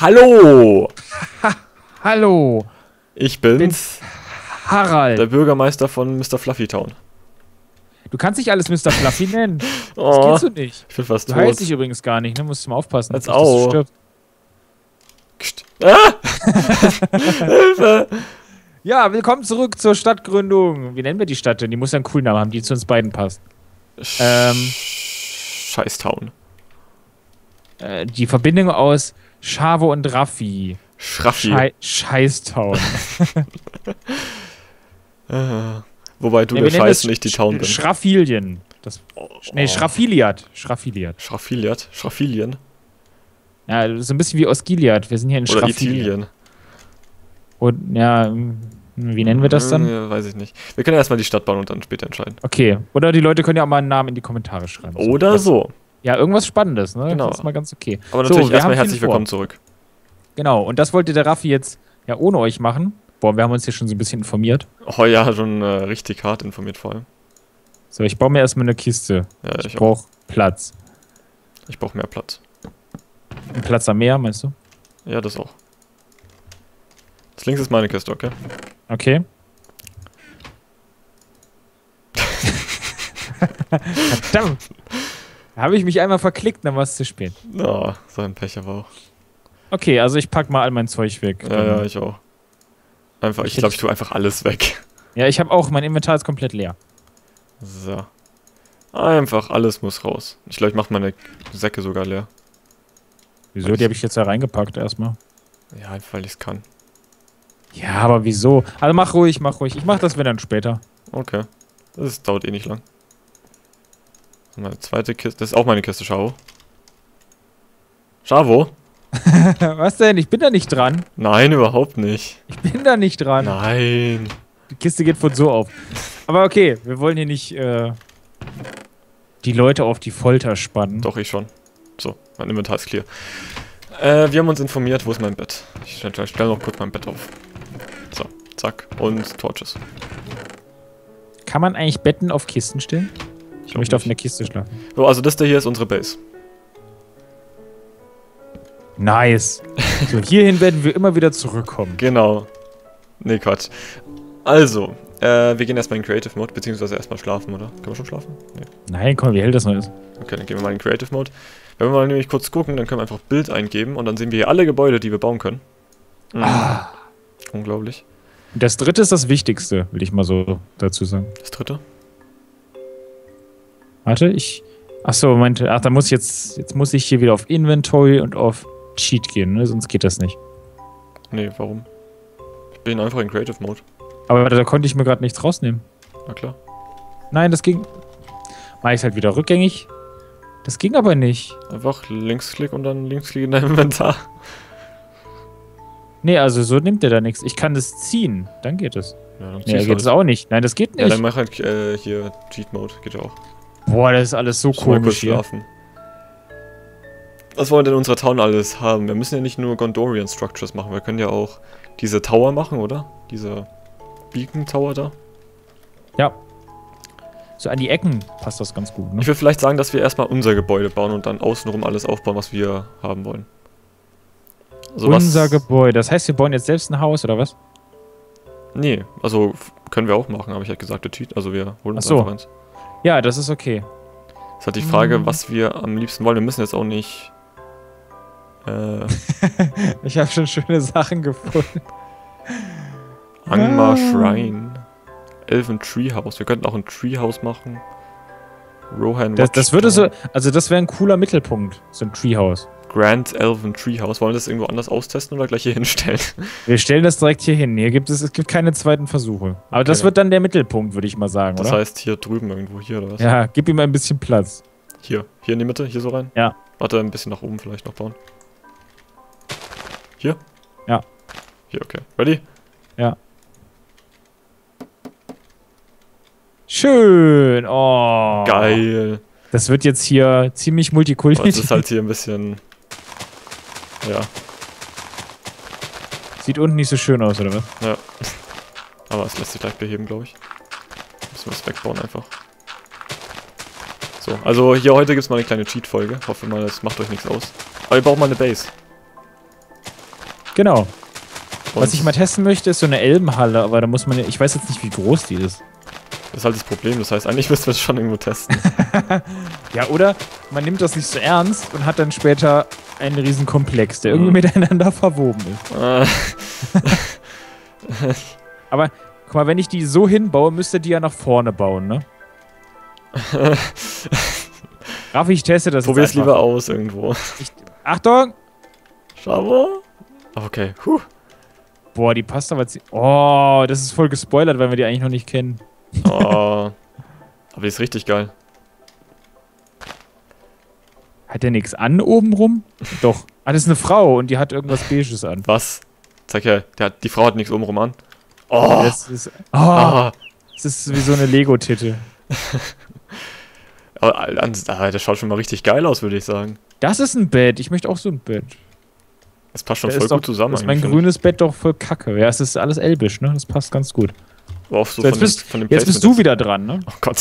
Hallo! Hallo! Ich bin's, Harald. Der Bürgermeister von Mr. Fluffy Town. Du kannst nicht alles Mr. Fluffy nennen. Oh, das kannst du nicht. Ich bin fast tot. Du heilst dich übrigens gar nicht, ne? Musst du mal aufpassen. Als auch. Ah! Hilfe! Ja, willkommen zurück zur Stadtgründung. Wie nennen wir die Stadt denn? Die muss ja einen coolen Namen haben, die zu uns beiden passt. Scheißtown. Die Verbindung aus Schavo und Raffi. Schraffi. Scheißtown. Wobei du der Scheiß nicht die Town bist. Schraffilien. Schraffiliat. Schraffiliat? Schraffilien? Ja, so ein bisschen wie Osgiliat. Wir sind hier in Schraffilien. Und ja, wie nennen wir das dann? Ja, weiß ich nicht. Wir können ja erstmal die Stadt bauen und dann später entscheiden. Okay. Oder die Leute können ja auch mal einen Namen in die Kommentare schreiben. Oder so. Ja, irgendwas Spannendes, ne? Genau. Das ist mal ganz okay. Aber natürlich so, erstmal herzlich willkommen zurück. Genau. Und das wollte der Raffi jetzt ja ohne euch machen. Boah, wir haben uns hier schon so ein bisschen informiert. Oh ja, schon richtig hart informiert vor allem. So, ich baue mir erstmal eine Kiste. Ja, ich brauche Platz. Ich brauche mehr Platz. Ein Platz am Meer, meinst du? Ja, das auch. Das links ist meine Kiste, okay? Okay. Verdammt! Da habe ich mich einmal verklickt, dann war es zu spät. Oh, so ein Pech aber auch. Okay, also ich pack mal all mein Zeug weg. Ja, ja, ich auch. Einfach, ich glaube, ich tue einfach alles weg. Ja, ich habe auch, mein Inventar ist komplett leer. So. Einfach alles muss raus. Ich glaube, ich mache meine Säcke sogar leer. Wieso? Die habe ich jetzt da reingepackt erstmal. Ja, einfach weil ich es kann. Ja, aber wieso? Also mach ruhig, mach ruhig. Ich mach das, wenn dann später. Okay. Das dauert eh nicht lang. Meine zweite Kiste. Das ist auch meine Kiste, Schavo. Schavo? Was denn? Ich bin da nicht dran. Nein, überhaupt nicht. Ich bin da nicht dran. Nein. Die Kiste geht von so auf. Aber okay, wir wollen hier nicht die Leute auf die Folter spannen. Doch, ich schon. So, mein Inventar ist clear. Wir haben uns informiert, wo ist mein Bett? Ich stelle noch kurz mein Bett auf. So, zack. Und Torches. Kann man eigentlich Betten auf Kisten stellen? Ich möchte auf einer Kiste schlafen. So, also das hier ist unsere Base. Nice. So, hierhin werden wir immer wieder zurückkommen. Genau. Nee, Quatsch. Also, wir gehen erstmal in Creative Mode, beziehungsweise erstmal schlafen, oder? Können wir schon schlafen? Nee. Nein, komm, wie hell das noch ist. Okay, dann gehen wir mal in Creative Mode. Wenn wir mal nämlich kurz gucken, dann können wir einfach Bild eingeben und dann sehen wir hier alle Gebäude, die wir bauen können. Mhm. Ah. Unglaublich. Das dritte ist das Wichtigste, will ich mal so dazu sagen. Das dritte? Warte, ich... Achso, meinte... Ach, da muss ich jetzt... Jetzt muss ich hier wieder auf Inventory und auf Cheat gehen, ne? Sonst geht das nicht. Nee, warum? Ich bin einfach in Creative Mode. Aber da konnte ich mir gerade nichts rausnehmen. Na klar. Nein, das ging... Mach ich's halt wieder rückgängig. Das ging aber nicht. Einfach Linksklick und dann Linksklick in dein Inventar. Nee, also so nimmt der da nichts. Ich kann das ziehen, dann geht es. Ja, dann nee, geht es auch nicht. Nein, das geht nicht. Ja, dann mach halt hier Cheat Mode, geht ja auch. Boah, das ist alles so komisch hier. Was wollen wir denn in unserer Town alles haben? Wir müssen ja nicht nur Gondorian Structures machen, wir können ja auch diese Tower machen, oder? Diese Beacon Tower da. Ja. So an die Ecken passt das ganz gut, ne? Ich würde vielleicht sagen, dass wir erstmal unser Gebäude bauen und dann außenrum alles aufbauen, was wir haben wollen. Also unser Gebäude, das heißt, wir bauen jetzt selbst ein Haus, oder was? Nee, also können wir auch machen, habe ich halt gesagt, der Cheat, also wir holen uns einfach eins. Ja, das ist okay. Das ist halt die Frage, was wir am liebsten wollen. Wir müssen jetzt auch nicht... ich habe schon schöne Sachen gefunden. Angmar Shrine. Elven Treehouse. Wir könnten auch ein Treehouse machen. Rohan... Das würde so... Also das wäre ein cooler Mittelpunkt. So ein Treehouse. Grand Elven Treehouse. Wollen wir das irgendwo anders austesten oder gleich hier hinstellen? Wir stellen das direkt hier hin. Hier gibt es, gibt keine zweiten Versuche. Aber okay, das wird dann der Mittelpunkt, würde ich mal sagen, das oder? Das heißt hier drüben irgendwo, hier oder was? Ja, gib ihm ein bisschen Platz. Hier. Hier in die Mitte? Hier so rein? Ja. Warte, ein bisschen nach oben vielleicht noch bauen. Hier? Ja. Hier, okay. Ready? Ja. Schön! Oh! Geil! Das wird jetzt hier ziemlich multikulti. Das ist halt hier ein bisschen... Ja. Sieht unten nicht so schön aus, oder was? Ja. Aber es lässt sich gleich beheben, glaube ich. Müssen wir es wegbauen einfach. So, also hier heute gibt es mal eine kleine Cheat-Folge. Hoffe mal, das macht euch nichts aus. Aber ihr braucht mal eine Base. Genau. Und was ich mal testen möchte, ist so eine Elbenhalle, aber da muss man, ich weiß jetzt nicht, wie groß die ist. Das ist halt das Problem, das heißt, eigentlich müssten wir es schon irgendwo testen. Ja, oder man nimmt das nicht so ernst und hat dann später einen riesen Komplex, der irgendwie miteinander verwoben ist. Aber, guck mal, wenn ich die so hinbaue, müsste die ja nach vorne bauen, ne? Raffi, ich teste das. Probier's lieber aus irgendwo. Achtung! Schau. Okay, puh. Boah, die passt aber... Oh, das ist voll gespoilert, weil wir die eigentlich noch nicht kennen. Oh, aber die ist richtig geil. Hat der nichts an oben rum? Doch. Ah, das ist eine Frau und die hat irgendwas Beiges an. Was? Zeig her, die Frau hat nichts oben rum an. Oh! Das ist wie so eine Lego-Titte. Das schaut schon mal richtig geil aus, würde ich sagen. Das ist ein Bett. Ich möchte auch so ein Bett. Das passt schon voll gut zusammen. Das ist mein grünes Bett doch voll kacke. Ja, es ist alles elbisch, ne? Das passt ganz gut. So, jetzt bist du wieder dran, ne? Oh Gott.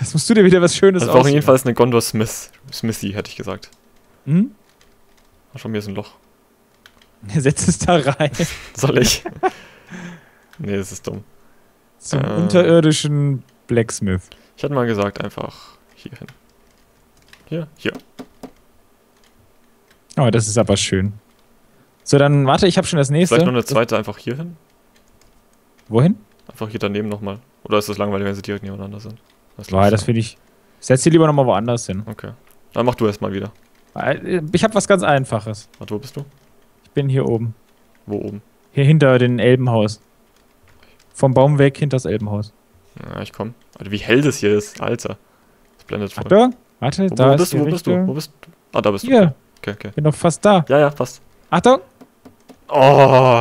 Jetzt musst du dir wieder was Schönes aussuchen. Das war jedenfalls eine Gondor Smithy, hätte ich gesagt. Hm? Schon mir ist ein Loch. Setz es da rein. Soll ich? Nee, das ist dumm. Zum unterirdischen Blacksmith. Ich hatte mal gesagt, einfach hier hin. Hier. Oh, das ist aber schön. So, dann warte, ich habe schon das nächste. Vielleicht noch eine zweite einfach hier hin? Wohin? Einfach hier daneben nochmal. Oder ist das langweilig, wenn sie direkt nebeneinander sind? Das finde ich. Setz sie lieber nochmal woanders hin. Okay. Dann mach du erstmal wieder. Ich habe was ganz Einfaches. Warte, wo bist du? Ich bin hier oben. Wo oben? Hier hinter dem Elbenhaus. Vom Baum weg hinter das Elbenhaus. Ja, ich komm. Alter, wie hell das hier ist. Alter. Das blendet voll. Warte, da bist du. Wo bist du? Ah, da bist du. Hier. Okay. Bin doch fast da. Ja, fast. Achtung! Oh!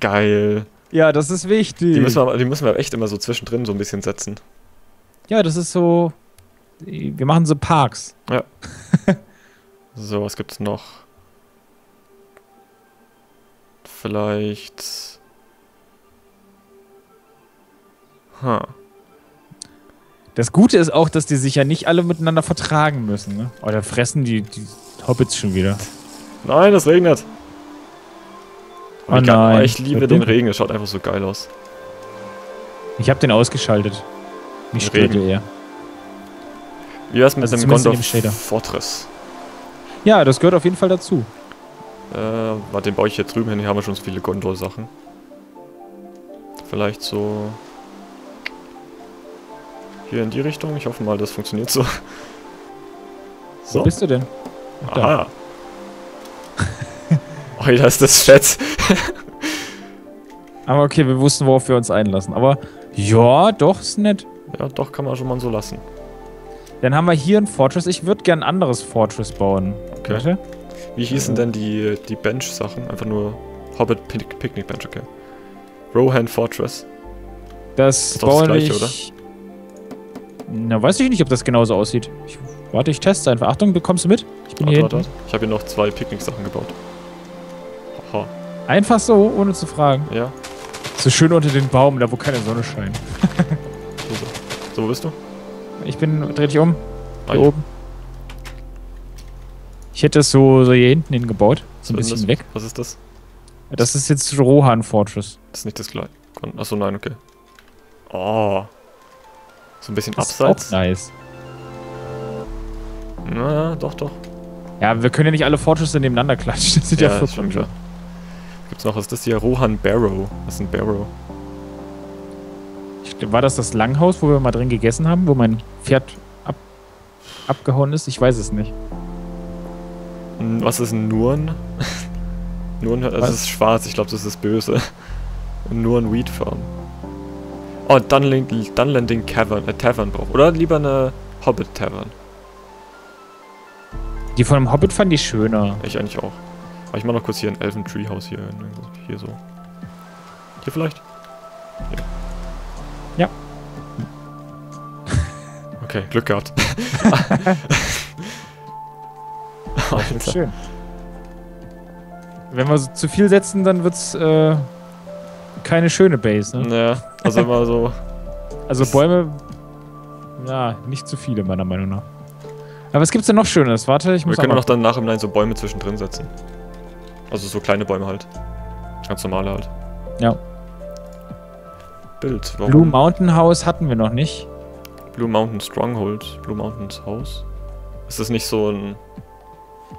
Geil. Ja, das ist wichtig. Die müssen wir echt immer so zwischendrin so ein bisschen setzen. Ja, das ist so... Wir machen so Parks. Ja. So, was gibt's noch? Vielleicht... Das Gute ist auch, dass die sich ja nicht alle miteinander vertragen müssen, ne? Oh, da fressen die Hobbits schon wieder. Nein, das regnet. Oh nein. Ich liebe den Regen, das schaut einfach so geil aus. Ich habe den ausgeschaltet. Mich stört eher. Wie wär's mit dem Gondor Fortress? Ja, das gehört auf jeden Fall dazu. Warte, den baue ich hier drüben hin. Hier haben wir schon so viele Gondor-Sachen. Vielleicht so... Hier in die Richtung. Ich hoffe mal, das funktioniert so. Wo bist du denn? Aha. Oh, das ist das Schätz. Aber okay, wir wussten, worauf wir uns einlassen. Aber ja, doch, ist nett. Ja, doch, kann man schon mal so lassen. Dann haben wir hier ein Fortress. Ich würde gern ein anderes Fortress bauen. Okay. Bitte? Wie hießen denn die Bench-Sachen? Einfach nur Hobbit Picnic Bench, okay. Rohan Fortress. Das ist doch das gleiche, oder? Na, weiß ich nicht, ob das genauso aussieht. Warte, ich teste einfach. Achtung, bekommst du mit? Ich bin hier. Warte. Ich habe hier noch zwei Picknick-Sachen gebaut. Aha. Einfach so, ohne zu fragen. Ja. So schön unter den Baum, da wo keine Sonne scheint. So, wo bist du? Dreh dich um. Hier oben. Ich hätte das so hier hinten hingebaut. So ein bisschen weg. Was ist das? Das ist jetzt Rohan Fortress. Das ist nicht das gleiche. Achso, nein, okay. Oh. So ein bisschen das abseits. Ist auch nice. Na, doch. Ja, wir können ja nicht alle Fortschritte nebeneinander klatschen. Das sind ja schon klar. Gibt's noch, was ist das hier? Rohan Barrow. Was ist ein Barrow? War das Langhaus, wo wir mal drin gegessen haben? Wo mein Pferd abgehauen ist? Ich weiß es nicht. Was ist ein Nurn? Nurn, das ist schwarz. Ich glaube, das ist böse. Nurn Wheat Farm. Oh, Dunlanding Tavern braucht. Oder lieber eine Hobbit Tavern. Die von einem Hobbit fand ich schöner. Ich eigentlich auch. Aber ich mach noch kurz hier ein Elven Treehouse hier. Hier so. Hier vielleicht? Ja. Okay, Glück gehabt. Alter. Schön. Wenn wir so zu viel setzen, dann wird's keine schöne Base, ne? Ja, also immer so. Also Bäume, ja, nicht zu viele meiner Meinung nach. Aber was gibt's denn noch Schönes? Warte, ich muss. Wir können auch noch dann nachher so Bäume zwischendrin setzen. Also so kleine Bäume halt. Ganz normale halt. Ja. Bild. Warum? Blue Mountain House hatten wir noch nicht. Blue Mountain Stronghold. Blue Mountains House. Ist das nicht so ein...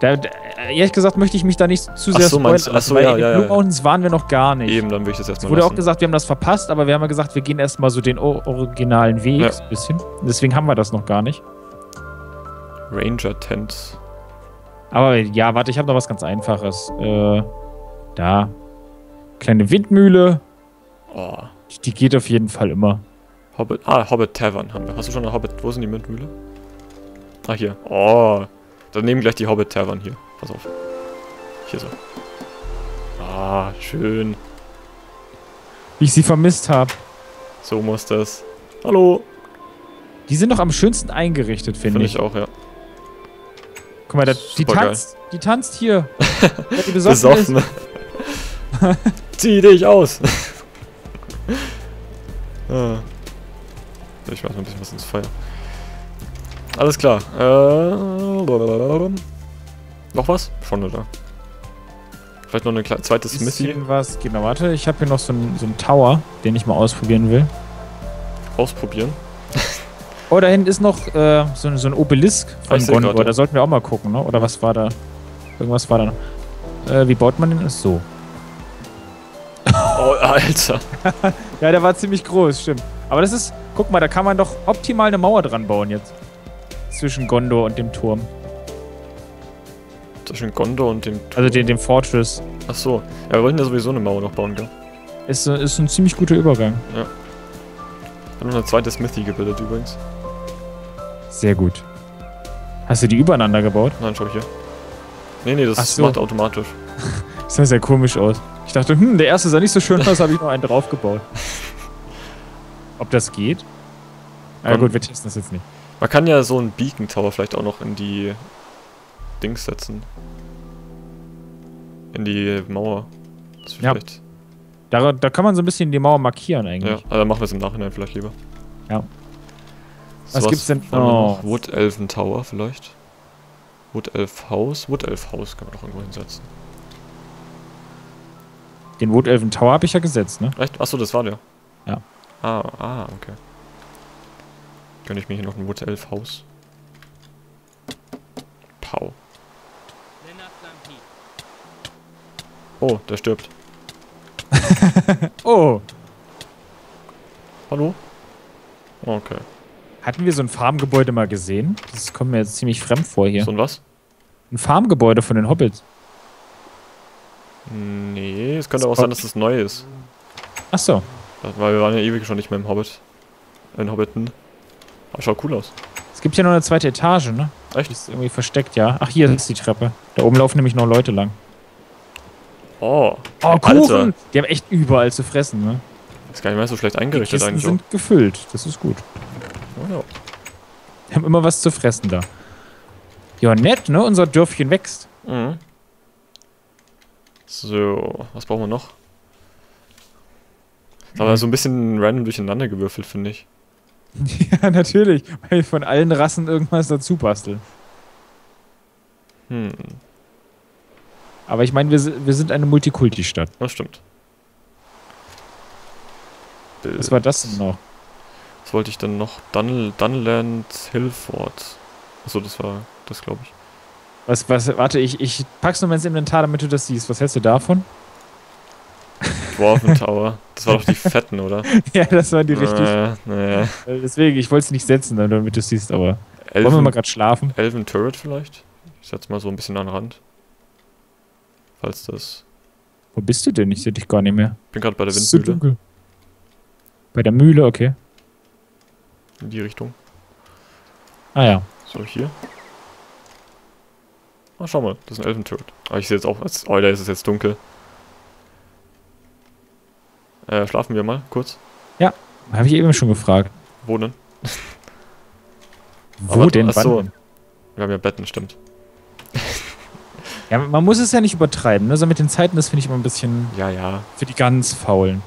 ehrlich gesagt möchte ich mich da nicht zu sehr spoilern. Achso, ja, ja, Blue Mountains waren wir noch gar nicht. Eben, dann will ich das erstmal lassen. Wurde auch gesagt, wir haben das verpasst, aber wir haben ja gesagt, wir gehen erstmal so den originalen Weg. Ja. So ein bisschen. Deswegen haben wir das noch gar nicht. Ranger Tents. Aber ja, warte, ich habe noch was ganz Einfaches. Da. Kleine Windmühle. Oh. Die geht auf jeden Fall immer. Hobbit. Ah, Hobbit Tavern haben wir. Hast du schon eine Hobbit? Wo sind die Windmühle? Ah, hier. Oh. Dann nehmen wir gleich die Hobbit Tavern hier. Pass auf. Hier so. Ah, schön. Wie ich sie vermisst habe. So muss das. Hallo. Die sind doch am schönsten eingerichtet, finde ich. Finde ich auch, ja. Guck mal, die tanzt hier. Die besoffen ist. Zieh dich aus. Ich mach mal ein bisschen was ins Feuer. Alles klar. Noch was? Schon, oder? Vielleicht noch ein zweites bisschen was. Genau, warte. Ich habe hier noch so einen Tower, den ich mal ausprobieren will. Ausprobieren? Oh, da hinten ist noch so ein Obelisk von Gondor. Da sollten wir auch mal gucken, ne? Oder was war da? Irgendwas war da noch. Wie baut man den? So. Oh, Alter. Ja, der war ziemlich groß, stimmt. Aber das ist, guck mal, da kann man doch optimal eine Mauer dran bauen jetzt. Zwischen Gondor und dem Turm. Zwischen Gondor und dem Turm? Also dem Fortress. Ach so. Ja, wir wollten ja sowieso eine Mauer noch bauen, gell? Ist ein ziemlich guter Übergang. Ja. Wir haben noch eine zweite Smithy gebildet übrigens. Sehr gut. Hast du die übereinander gebaut? Nein, schau hier. Nee, nee, das macht automatisch. Das sah sehr komisch aus. Ich dachte, der erste sah nicht so schön aus, habe ich noch einen draufgebaut. Ob das geht? Na gut, wir testen das jetzt nicht. Man kann ja so einen Beacon Tower vielleicht auch noch in die Dings setzen. In die Mauer. Das ja. Da kann man so ein bisschen die Mauer markieren eigentlich. Ja, aber dann machen wir es im Nachhinein vielleicht lieber. Ja. So, was gibt's denn noch? Wood Elven Tower vielleicht. Wood Elf Haus. Wood Elf Haus kann man doch irgendwo hinsetzen. Den Wood Elven Tower habe ich ja gesetzt, ne? Echt? Achso, das war der. Ja. Ah, okay. Gönne ich mir hier noch ein Wood Elf Haus. Pau. Oh, der stirbt. Oh. Hallo? Okay. Hatten wir so ein Farmgebäude mal gesehen? Das kommt mir jetzt ziemlich fremd vor hier. So ein was? Ein Farmgebäude von den Hobbits. Nee, es könnte auch sein, dass das neu ist. Ach so. Weil wir waren ja ewig schon nicht mehr im Hobbit. In Hobbiten. Aber schaut cool aus. Es gibt hier noch eine zweite Etage, ne? Echt? Die ist irgendwie versteckt, ja. Ach, hier ist die Treppe. Da oben laufen nämlich noch Leute lang. Oh. Oh, Kuchen! Alter. Die haben echt überall zu fressen, ne? Ist gar nicht mehr so schlecht eingerichtet eigentlich. Die sind gefüllt. Das ist gut. Oh ja. Die haben immer was zu fressen da. Ja, nett, ne? Unser Dörfchen wächst. Mhm. So, was brauchen wir noch? Das war so ein bisschen random durcheinander gewürfelt, finde ich. Ja, natürlich, weil ich von allen Rassen irgendwas dazu bastel. Hm. Aber ich meine, wir sind eine Multikulti-Stadt. Das stimmt. Was war das denn noch? Was wollte ich denn noch? Dunland Hillfort. Achso, das war das, glaube ich. Warte, ich pack's nur ins Inventar, damit du das siehst. Was hältst du davon? Dwarven Tower. Das war doch die fetten, oder? Ja, das waren die richtig. Naja. Deswegen, ich wollte es nicht setzen, damit du es siehst, aber. Wollen wir mal gerade schlafen? Elven Turret vielleicht? Ich setz mal so ein bisschen an den Rand. Falls das. Wo bist du denn? Ich sehe dich gar nicht mehr. Ich bin gerade bei der Windmühle. So dunkel. Bei der Mühle, okay. In die Richtung. Ah ja. So, hier. Ah, schau mal, das ist ein Elven-Turret. Aber ich sehe jetzt auch, oh, da ist es jetzt dunkel. Schlafen wir mal, kurz? Ja, habe ich eben schon gefragt. Wo denn? Achso, wir haben ja Betten, stimmt. Ja, man muss es ja nicht übertreiben, ne? So mit den Zeiten, das finde ich immer ein bisschen... Ja, ja. Für die ganz Faulen.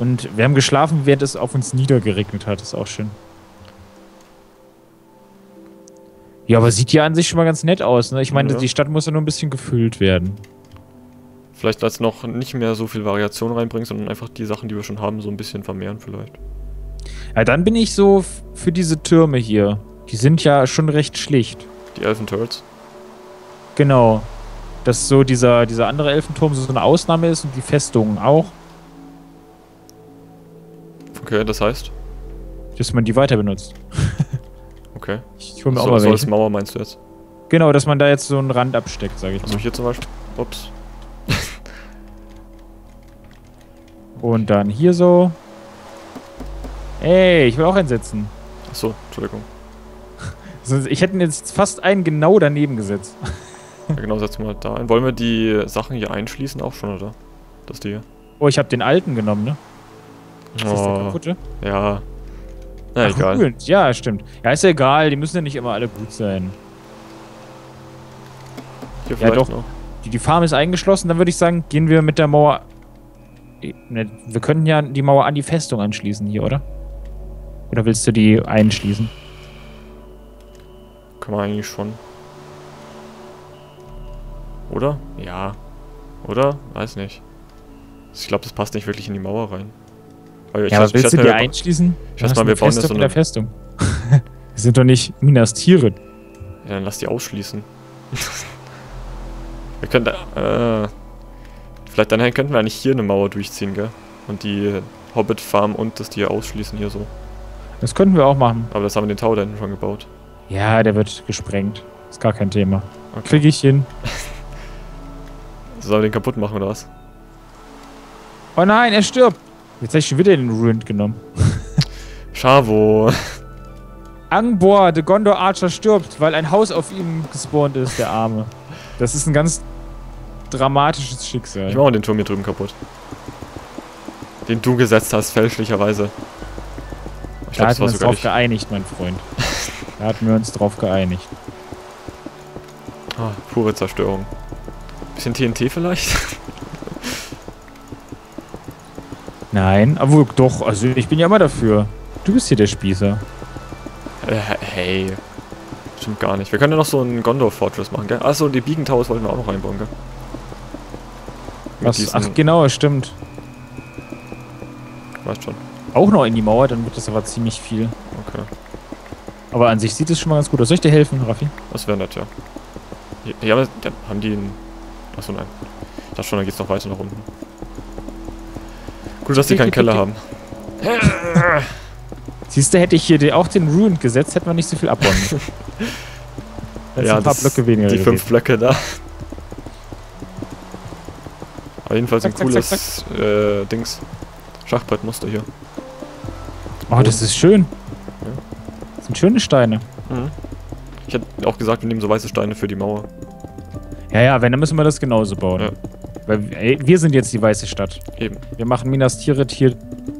Und wir haben geschlafen, während es auf uns niedergeregnet hat, ist auch schön. Ja, aber sieht ja an sich schon mal ganz nett aus, ne? Ich meine, ja, die Stadt muss ja nur ein bisschen gefüllt werden. Vielleicht als noch nicht mehr so viel Variation reinbringen, sondern einfach die Sachen, die wir schon haben, so ein bisschen vermehren vielleicht. Ja, dann bin ich so für diese Türme hier. Die sind ja schon recht schlicht. Die Elfen-Turrets? Genau. Dass so dieser andere Elfenturm so eine Ausnahme ist und die Festungen auch. Okay, das heißt? Dass man die weiter benutzt. Okay. Ich hole mir auch mal welche. So als Mauer meinst du jetzt? Genau, dass man da jetzt so einen Rand absteckt, sage ich mal. Also hier zum Beispiel. Ups. Und dann hier so. Ey, ich will auch einsetzen. Achso, Entschuldigung. Ich hätte jetzt fast einen genau daneben gesetzt. Ja, genau, setzen wir da ein. Wollen wir die Sachen hier einschließen auch schon, oder? Das die hier. Oh, ich habe den alten genommen, ne? Ist das der kaputte? Ja. Na, ach, egal. Cool. Ja, stimmt. Ja, ist ja egal. Die müssen ja nicht immer alle gut sein. Hier vielleicht ja, doch. Noch. Die Farm ist eingeschlossen. Dann würde ich sagen, gehen wir mit der Mauer... Wir können ja die Mauer an die Festung anschließen hier, oder? Oder willst du die einschließen? Kann man eigentlich schon. Oder? Ja. Oder? Weiß nicht. Ich glaube, das passt nicht wirklich in die Mauer rein. Ich ja, aber willst du die einschließen? Ich weiß mal, wir bauen jetzt so eine Festung. Wir sind doch nicht Minas Tirith. Ja, dann lass die ausschließen. Wir können da... Vielleicht dann könnten wir eigentlich hier eine Mauer durchziehen, gell? Und die Hobbit-Farm und das hier ausschließen hier so. Das könnten wir auch machen. Aber das haben wir den Tower da hinten schon gebaut. Ja, der wird gesprengt. Ist gar kein Thema. Okay. Krieg ich hin. Sollen wir den kaputt machen oder was? Oh nein, er stirbt! Jetzt habe ich schon wieder den Ruined genommen. Scharwohn. Angbor, der Gondor Archer stirbt, weil ein Haus auf ihm gespawnt ist, der Arme. Das ist ein ganz dramatisches Schicksal. Ich mache den Turm hier drüben kaputt. Den du gesetzt hast, fälschlicherweise. Ich glaub, da hatten wir uns drauf geeinigt, mein Freund. Da hatten wir uns drauf geeinigt. Oh, pure Zerstörung. Bisschen TNT vielleicht? Nein, aber doch, also ich bin ja immer dafür. Du bist hier der Spießer. Hey. Stimmt gar nicht. Wir können ja noch so einen Gondor-Fortress machen, gell? Achso, die Beacon Towers wollten wir auch noch reinbauen, gell? Was? Ach genau, stimmt. Weißt schon. Auch noch in die Mauer, dann wird das aber ziemlich viel. Okay. Aber an sich sieht es schon mal ganz gut aus. Soll ich dir helfen, Raffi? Das wäre nett, ja. Ja, aber haben die einen... Achso, nein. Ich dachte schon, dann geht's noch weiter nach unten. Gut, dass die keinen Keller haben. Siehst du, hätte ich hier auch den Ruined gesetzt, hätten wir nicht so viel abbauen müssen. Ja, ein paar Blöcke weniger. Die 5 Blöcke da. Aber jedenfalls ein cooles Dings. Schachbrettmuster hier. Oh, das ist schön. Ja. Das sind schöne Steine. Mhm. Ich hätte auch gesagt, wir nehmen so weiße Steine für die Mauer. Ja, wenn, dann müssen wir das genauso bauen. Ja. Weil wir sind jetzt die weiße Stadt. Eben. Wir machen Minas Tirith hier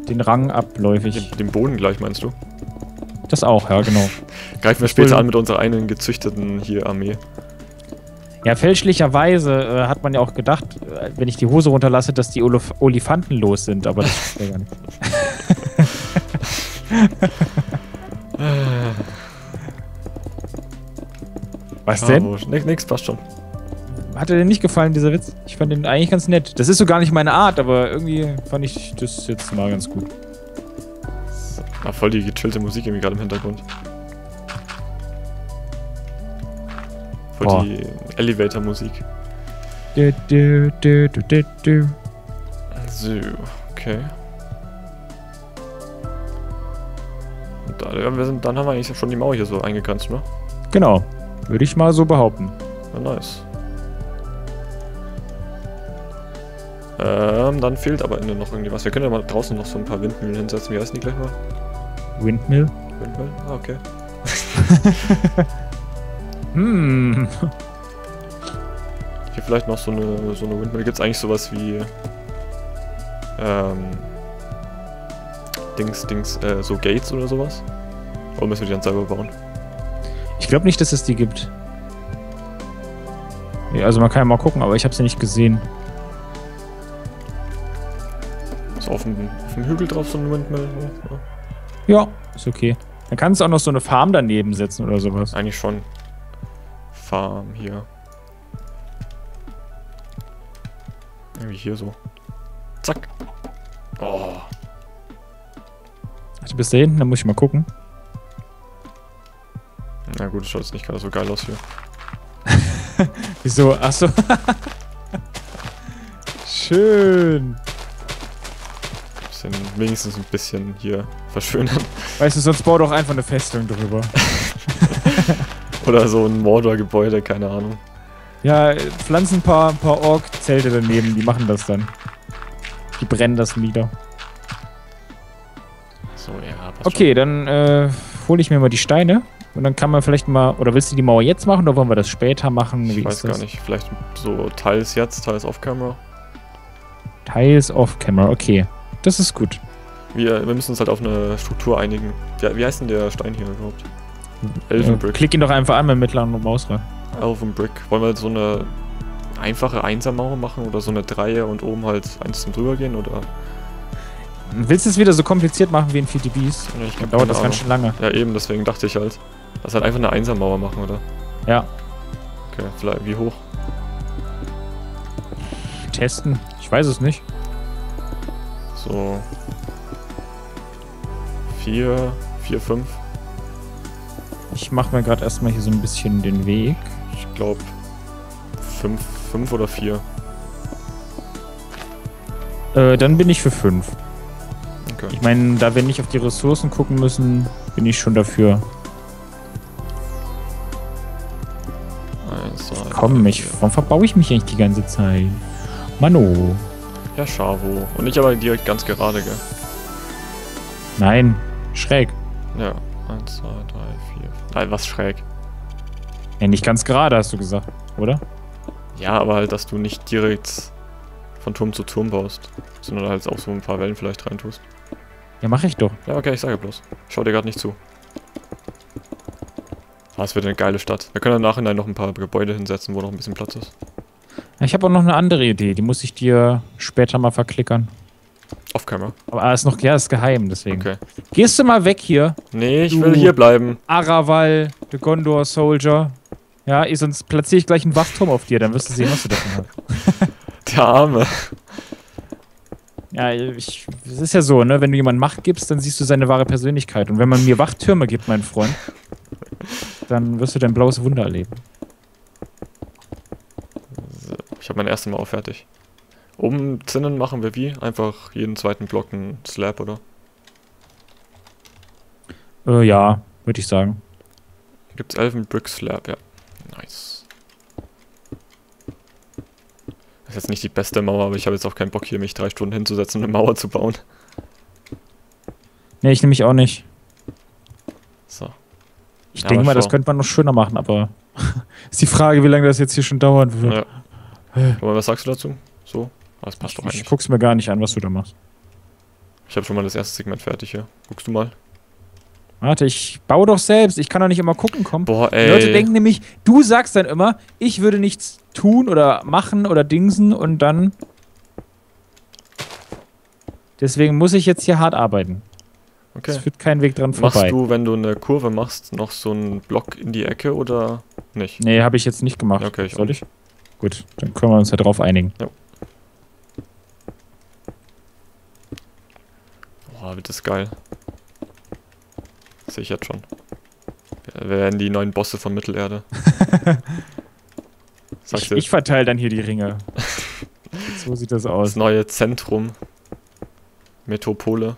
den Rang abläufig. Den Boden gleich, meinst du? Das auch, ja, genau. Greifen wir später an mit unserer einen gezüchteten hier Armee. Ja, fälschlicherweise hat man ja auch gedacht, wenn ich die Hose runterlasse, dass die Olifanten los sind, aber das ist ja gar nicht. Was denn? Nix, passt schon. Hat dir denn nicht gefallen, dieser Witz? Ich fand den eigentlich ganz nett. Das ist so gar nicht meine Art, aber irgendwie fand ich das jetzt mal ganz gut. Ah, voll die gechillte Musik irgendwie gerade im Hintergrund. Voll die Elevator-Musik. So, okay. Und dann haben wir eigentlich schon die Mauer hier so eingegrenzt, ne? Genau. Würde ich mal so behaupten. Na, nice. Dann fehlt aber innen noch irgendwie was. Wir können ja mal draußen noch so ein paar Windmühlen hinsetzen. Wie heißen die gleich mal? Windmill? Windmill? Ah, okay. Hm. Hier vielleicht noch so eine Windmill. Gibt's eigentlich sowas wie so Gates oder sowas? Oder müssen wir die dann selber bauen? Ich glaube nicht, dass es die gibt. Ja, also man kann ja mal gucken, aber ich habe sie nicht gesehen. Auf dem Hügel drauf so eine Windmill. Ja, ist okay. Dann kannst du auch noch so eine Farm daneben setzen oder sowas. Eigentlich schon. Farm hier. Irgendwie hier so. Zack. Oh. Hast du bis dahin? Dann muss ich mal gucken. Na gut, das schaut jetzt nicht gerade so geil aus hier. Wieso? Achso. Schön. Bisschen, wenigstens ein bisschen hier verschönern. Weißt du, sonst bau doch einfach eine Festung drüber. Oder so ein Mordor-Gebäude, keine Ahnung. Ja, pflanzen ein paar Ork-Zelte daneben, die machen das dann. Die brennen das nieder. So, ja, okay, schon. Dann hole ich mir mal die Steine. Und dann kann man vielleicht mal, oder willst du die Mauer jetzt machen oder wollen wir das später machen? Ich weiß gar nicht, vielleicht so teils jetzt, teils off-camera. Teils off-camera, okay. Das ist gut. Wir müssen uns halt auf eine Struktur einigen. Ja, wie heißt denn der Stein hier überhaupt? Elvenbrick. Klick ihn doch einfach an mit mittleren Mausrad. Elvenbrick. Wollen wir so eine einfache Einser-Mauer machen oder so eine Dreier und oben halt eins zum drüber gehen oder... Willst du es wieder so kompliziert machen wie in Feed the Beast? Ich glaube, dauert das ganz schön lange. Ja eben, deswegen dachte ich halt. Das halt einfach eine Einser-Mauer machen, oder? Ja. Okay, vielleicht wie hoch? Testen? Ich weiß es nicht. So. 4, 5. Ich mache mir gerade erstmal hier so ein bisschen den Weg. Ich glaube 5 oder 4. Dann bin ich für 5. Okay. Ich meine, da wir nicht auf die Ressourcen gucken müssen, bin ich schon dafür. Komm, warum verbaue ich mich eigentlich die ganze Zeit? Mano. Ja, Scharwohn. Und nicht aber direkt ganz gerade, gell? Nein, schräg. Ja, 1, 2, 3, 4. Nein, was schräg? Ja, nicht ganz gerade, hast du gesagt, oder? Ja, aber halt, dass du nicht direkt von Turm zu Turm baust, sondern halt auch so ein paar Wellen vielleicht reintust. Ja, mache ich doch. Ja, okay, ich sage bloß. Ich schau dir gerade nicht zu. Ah, es wird eine geile Stadt. Wir können im Nachhinein noch ein paar Gebäude hinsetzen, wo noch ein bisschen Platz ist. Ich habe auch noch eine andere Idee, die muss ich dir später mal verklickern. Off-Camera. Aber ist noch, ja, ist geheim, deswegen. Okay. Gehst du mal weg hier? Nee, ich will hier bleiben. Arawal, der Gondor Soldier. Ja, sonst platziere ich gleich einen Wachturm auf dir, dann wirst du sehen, was du davon hast. Der Arme. Ja, es ist ja so, ne? Wenn du jemandem Macht gibst, dann siehst du seine wahre Persönlichkeit. Und wenn man mir Wachtürme gibt, mein Freund, dann wirst du dein blaues Wunder erleben. So, ich habe mein erstes Mal auch fertig. Oben Zinnen machen wir wie? Einfach jeden zweiten Block einen Slab, oder? Ja, würde ich sagen. Hier gibt's Elvenbrick Slab, ja. Nice. Das ist jetzt nicht die beste Mauer, aber ich habe jetzt auch keinen Bock hier, mich 3 Stunden hinzusetzen und eine Mauer zu bauen. Ne, ich nehme mich auch nicht. So. Ich denke mal, das könnte man noch schöner machen, aber ist die Frage, wie lange das jetzt hier schon dauern wird. Ja. Aber was sagst du dazu? So? Das passt doch eigentlich. Ich guck's mir gar nicht an, was du da machst. Ich habe schon mal das erste Segment fertig hier. Guckst du mal? Warte, ich baue doch selbst. Ich kann doch nicht immer gucken, komm. Boah, ey. Die Leute denken nämlich, du sagst dann immer, ich würde nichts tun oder machen oder dingsen und dann... Deswegen muss ich jetzt hier hart arbeiten. Okay. Es führt keinen Weg dran vorbei. Machst du, wenn du eine Kurve machst, noch so einen Block in die Ecke oder nicht? Nee, habe ich jetzt nicht gemacht. Okay, soll ich? Gut, dann können wir uns ja drauf einigen. Ja. Boah, wird das geil. Sehe ich jetzt schon. Wir werden die neuen Bosse von Mittelerde. Ich verteile dann hier die Ringe. So sieht das aus. Das neue Zentrum. Metropole.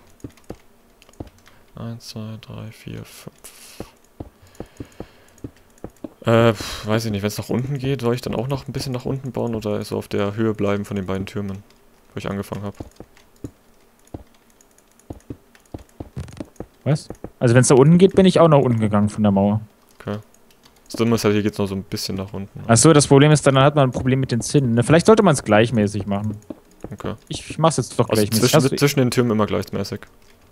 1, 2, 3, 4, 5. Weiß ich nicht, wenn es nach unten geht, soll ich dann auch noch ein bisschen nach unten bauen oder so auf der Höhe bleiben von den beiden Türmen, wo ich angefangen habe? Was? Also wenn es da unten geht, bin ich auch nach unten gegangen von der Mauer. Okay. Das Dumme ist halt, hier geht es noch so ein bisschen nach unten. Achso, das Problem ist, dann hat man ein Problem mit den Zinnen. Ne? Vielleicht sollte man es gleichmäßig machen. Okay. Ich mach's jetzt doch also gleichmäßig. Zwischen den Türmen immer gleichmäßig.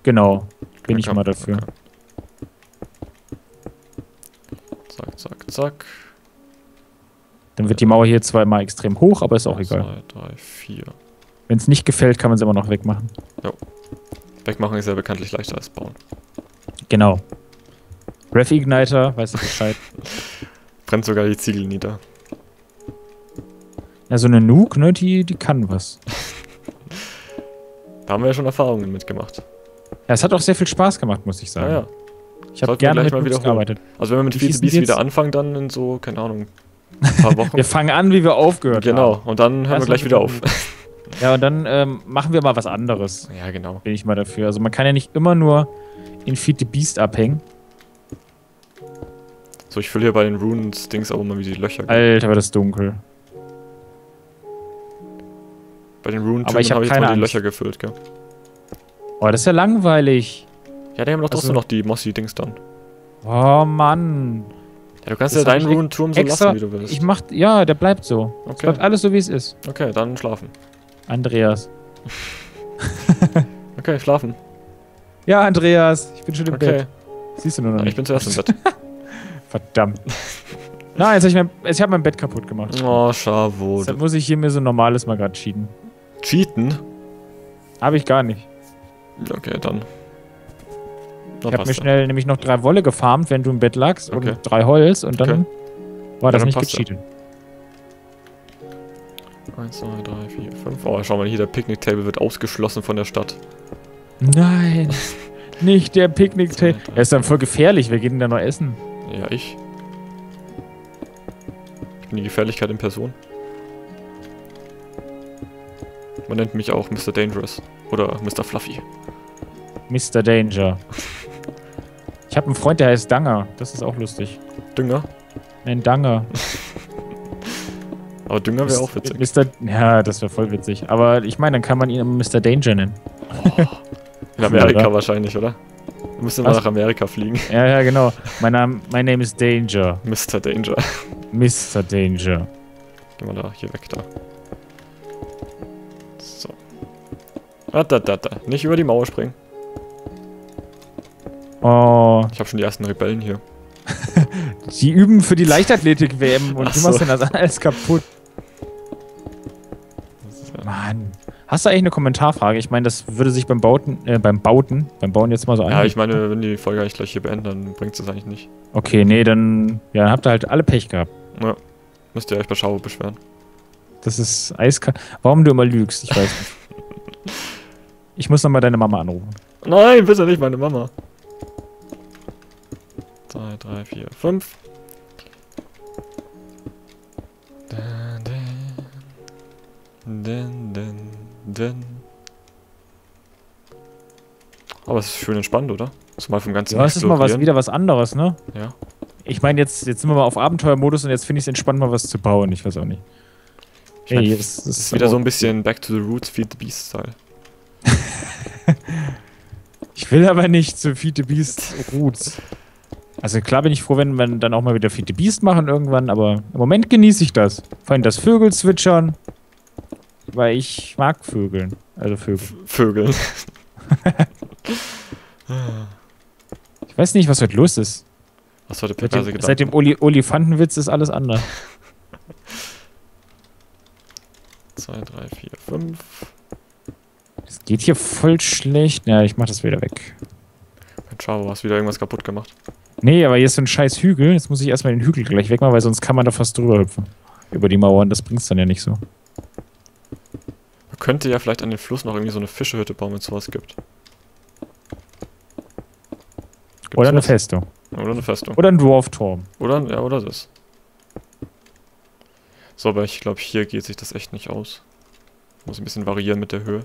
Genau. Bin ich mal dafür. Okay. Zack, zack, zack. Dann wird die Mauer hier zweimal extrem hoch, aber ist auch egal. 2, 3, 4. Wenn es nicht gefällt, kann man es immer noch wegmachen. Jo. Wegmachen ist ja bekanntlich leichter als bauen. Genau. Ref-Igniter, weißt du Bescheid. Brennt sogar die Ziegel nieder. Ja, so eine Nuke, ne, die kann was. Da haben wir ja schon Erfahrungen mitgemacht. Ja, es hat auch sehr viel Spaß gemacht, muss ich sagen. Ja, ja. Ich habe gerne mit Nukes gearbeitet. Also wenn wir mit Feed the Beast wieder anfangen, dann in so, keine Ahnung, ein paar Wochen. Wir fangen an, wie wir aufgehört haben. Genau, und dann hören wir gleich wieder auf. Ja, und dann machen wir mal was anderes. Ja, genau. Bin ich mal dafür. Also man kann ja nicht immer nur in Feed the Beast abhängen. So, ich fülle hier bei den Runes-Dings aber mal wieder die Löcher. Alter, war das dunkel. Bei den Runen-Türmen habe ich jetzt mal die Löcher gefüllt, gell. Oh, das ist ja langweilig. Ja, die haben doch trotzdem noch die Mossi-Dings dann. Oh, Mann. Ja, du kannst ja deinen Runen-Turm so lassen, wie du willst. Ich mach... Ja, der bleibt so. Okay. Es bleibt alles so, wie es ist. Okay, dann schlafen. Andreas. Okay, schlafen. Ja, Andreas, ich bin schon im Bett. Siehst du nur noch nicht. Ich bin zuerst im Bett. Verdammt. Nein, jetzt habe ich mein Bett kaputt gemacht. Oh, Scharwohn. Deshalb muss ich hier mir so ein normales mal gerade cheaten. Cheaten? Habe ich gar nicht. Okay, dann. Ich habe mir schnell nämlich noch 3 Wolle gefarmt, wenn du im Bett lagst, und 3 Holz, und dann war das nicht gecheatet. 1, 2, 3, 4, 5. Oh, schau mal hier, der Picknick-Table wird ausgeschlossen von der Stadt. Nein, nicht der Picknick-Table. Er ist dann voll gefährlich, wer geht denn da noch essen? Ja, ich. Ich bin die Gefährlichkeit in Person. Man nennt mich auch Mr. Dangerous oder Mr. Fluffy. Mr. Danger. Ich habe einen Freund, der heißt Danger. Das ist auch lustig. Dünger? Nein, Danger. Aber Dünger wäre auch witzig. Ja, das wäre voll witzig. Aber ich meine, dann kann man ihn immer Mr. Danger nennen. Oh. In Amerika oder? Wahrscheinlich, oder? Wir müssen mal nach Amerika fliegen. Ja, ja, genau. Mein Name ist Danger. Mr. Danger. Mr. Danger. Geh mal da, hier weg da. So. Nicht über die Mauer springen. Oh. Ich habe schon die ersten Rebellen hier. Die üben für die Leichtathletik-WM und du machst denn das alles kaputt. Mann. Hast du eigentlich eine Kommentarfrage? Ich meine, das würde sich beim Bauen jetzt mal so anhören. Ja, ich meine, wenn die Folge eigentlich gleich hier beenden, dann bringt es das eigentlich nicht. Okay, nee, dann ja, habt ihr halt alle Pech gehabt. Ja, müsst ihr euch bei Schavo beschweren. Das ist eiskalt. Warum du immer lügst, ich weiß nicht. Ich muss nochmal deine Mama anrufen. Nein, bitte nicht meine Mama. 2, 3, 4, 5. Aber es ist schön entspannt, oder? Zumal vom ganzen Explorieren. Ja, es ist mal wieder was anderes, ne? Ja. Ich meine, jetzt sind wir mal auf Abenteuermodus und jetzt finde ich es entspannt, mal was zu bauen. Ich weiß auch nicht. Ich mein, es ist wieder so ein bisschen Back to the Roots, Feed the Beast-Style. Ich will aber nicht zu Feed the Beast Roots. Also klar bin ich froh, wenn wir dann auch mal wieder Feed the Beast machen irgendwann, aber im Moment genieße ich das. Vor allem das Vögel zwitschern. Weil ich mag Vögeln. Also Vögel. Ich weiß nicht, was heute los ist. Was heute seit dem Olifantenwitz ist alles anders. 2, 3, 4, 5. Es geht hier voll schlecht. Ja, ich mach das wieder weg. Schau, hast wieder irgendwas kaputt gemacht. Nee, aber hier ist so ein scheiß Hügel. Jetzt muss ich erstmal den Hügel gleich wegmachen, weil sonst kann man da fast drüber hüpfen. Über die Mauern, das bringt's dann ja nicht so. Man könnte ja vielleicht an den Fluss noch irgendwie so eine Fischehütte bauen, wenn es sowas gibt. Oder eine Festung. Oder eine Festung. Oder ein Dwarfturm. Oder das. So, aber ich glaube, hier geht sich das echt nicht aus. Muss ein bisschen variieren mit der Höhe.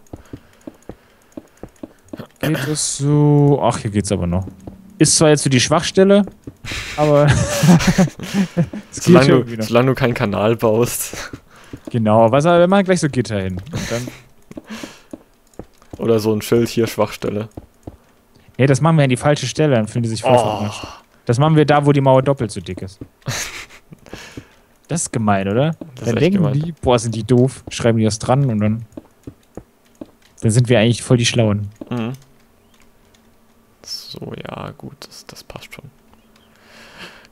Geht es so... Ach, hier geht's aber noch. Ist zwar jetzt für die Schwachstelle, aber... solange du keinen Kanal baust. Genau, wir machen gleich so Gitter hin. Und dann oder so ein Schild hier, Schwachstelle. Nee, das machen wir an die falsche Stelle, dann fühlen die sich voll verarscht. Das machen wir da, wo die Mauer doppelt so dick ist. Das ist gemein, oder? Dann denken die, boah, sind die doof, schreiben die das dran und dann... Dann sind wir eigentlich voll die Schlauen. Mhm. So, ja, gut, das passt schon.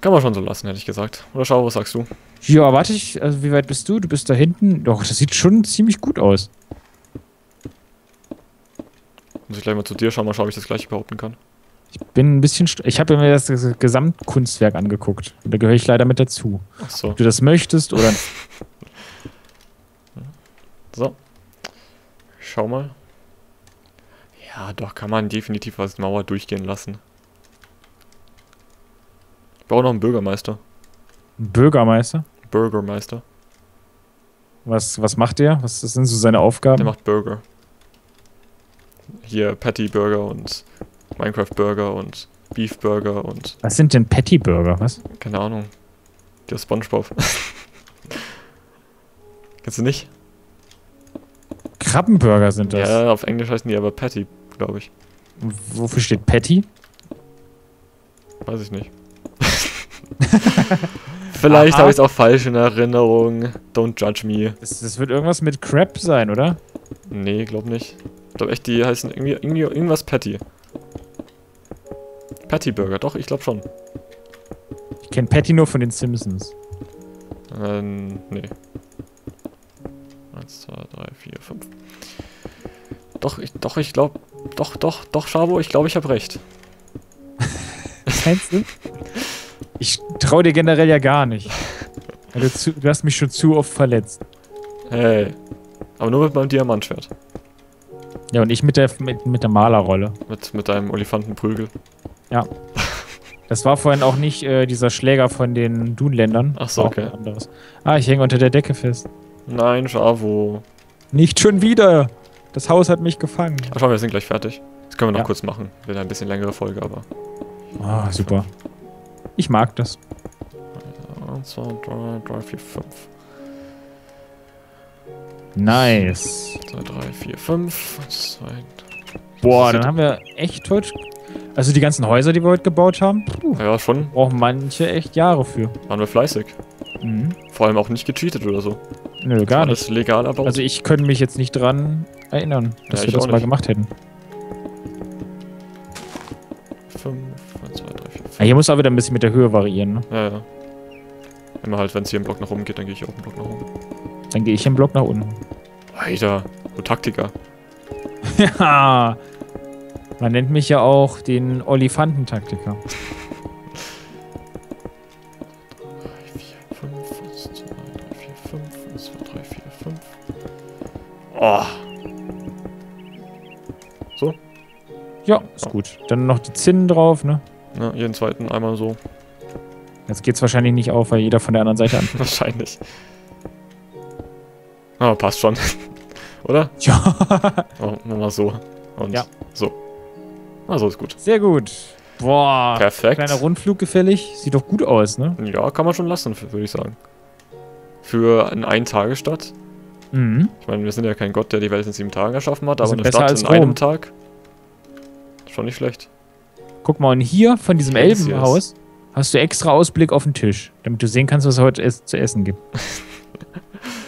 Kann man schon so lassen, hätte ich gesagt. Oder schau, was sagst du? Ja, warte, also wie weit bist du? Du bist da hinten. Doch, das sieht schon ziemlich gut aus. Muss ich gleich mal zu dir schauen, mal schauen, ob ich das gleiche behaupten kann. Ich bin ein bisschen... Ich habe mir das Gesamtkunstwerk angeguckt. Da gehöre ich leider mit dazu. Ach so. Ob du das möchtest oder... So. Schau mal. Ja, doch, kann man definitiv als Mauer durchgehen lassen. Ich brauche noch einen Bürgermeister. Bürgermeister? Bürgermeister. Was macht der? Was sind so seine Aufgaben? Der macht Burger. Hier Patty-Burger und Minecraft-Burger und Beef-Burger und... Was sind denn Patty-Burger? Was? Keine Ahnung. Der SpongeBob. Kennst du nicht? Krabbenburger sind das. Ja, auf Englisch heißen die aber Patty, glaube ich. Und wofür steht Patty? Weiß ich nicht. Vielleicht habe ich es auch falsch in Erinnerung. Don't judge me. Das wird irgendwas mit Crab sein, oder? Nee, glaub nicht. Ich glaube echt, die heißen irgendwie irgendwas Patty. Patty-Burger, doch, ich glaube schon. Ich kenne Patty nur von den Simpsons. Nee. 1, 2, 3, 4, 5. Doch, Schavo, ich glaube, ich habe recht. Was meinst du? Ich traue dir generell ja gar nicht. Du hast mich schon zu oft verletzt. Hey. Aber nur mit meinem Diamantschwert. Ja, und ich mit der Malerrolle. Mit deinem Olifantenprügel. Ja. Das war vorhin auch nicht dieser Schläger von den Dunländern. Ach so, okay. Ich hänge unter der Decke fest. Nein, Schavo. Nicht schon wieder. Das Haus hat mich gefangen. Ach, schau, wir sind gleich fertig. Das können wir noch kurz machen. Wird ein bisschen längere Folge, aber... Ah, super. Ich mag das. 1, 2, 3, 3, 4, 5. Nice. 2, 3, 4, 5. 2, 3. Boah, dann haben wir echt heute... Also die ganzen Häuser, die wir heute gebaut haben. Ja, schon. Brauchen manche echt Jahre für. Waren wir fleißig. Mhm. Vor allem auch nicht gecheatet oder so. Nö, gar nicht. Alles legal erbaut. Also ich könnte mich jetzt nicht dran erinnern, dass wir das mal gemacht hätten. 5. Ja, hier muss aber wieder ein bisschen mit der Höhe variieren, ne? Ja, ja. Immer halt, wenn es hier im Block nach oben geht, dann gehe ich auch im Block nach oben. Dann gehe ich im Block nach unten. Alter, du Taktiker. Ja. Man nennt mich ja auch den Olifantentaktiker. 3, 4, 5, 1, 2, 3, 4, 5, 1, 2, 3, 4, 5. Oh. So? Ja, ist gut. Dann noch die Zinnen drauf, ne? Ja, jeden zweiten einmal so. Jetzt geht's wahrscheinlich nicht auf, weil jeder von der anderen Seite an. Wahrscheinlich. Aber passt schon. Oder? Ja. Oh, nochmal so. Und ja. So. Also ist gut. Sehr gut. Boah. Perfekt. Kleiner Rundflug gefällig. Sieht doch gut aus, ne? Ja, kann man schon lassen, würde ich sagen. Für eine Ein-Tage-Stadt. Mhm. Ich meine, wir sind ja kein Gott, der die Welt in 7 Tagen erschaffen hat, aber eine Stadt in einem Tag. Schon nicht schlecht. Guck mal, und hier von diesem Elbenhaus hast du extra Ausblick auf den Tisch, damit du sehen kannst, was es heute zu essen gibt.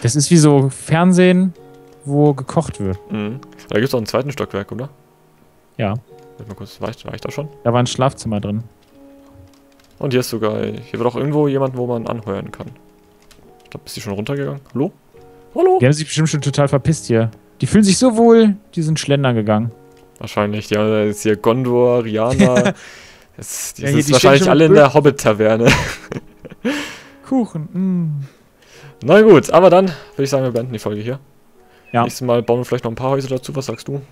Das ist wie so Fernsehen, wo gekocht wird. Mhm. Da gibt es auch einen zweiten Stockwerk, oder? Ja. Warte mal kurz, war ich da schon? Da war ein Schlafzimmer drin. Und hier ist sogar, hier wird auch irgendwo jemand, wo man anheuern kann. Ich glaube, ist die schon runtergegangen? Hallo? Hallo? Die haben sich bestimmt schon total verpisst hier. Die fühlen sich so wohl, die sind schlendern gegangen. Wahrscheinlich, die haben jetzt hier Gondorianer. Die sind ja, wahrscheinlich alle in der Hobbit-Taverne. Kuchen, Na gut, aber dann würde ich sagen, wir beenden die Folge hier. Ja. Nächstes Mal bauen wir vielleicht noch ein paar Häuser dazu, was sagst du?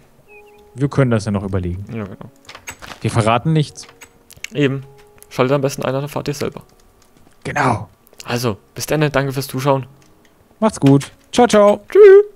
Wir können das ja noch überlegen. Ja, genau. Wir verraten nichts. Eben. Schaltet am besten ein, dann erfahrt ihr es selber. Genau. Also, bis dann, danke fürs Zuschauen. Macht's gut. Ciao, ciao. Tschüss.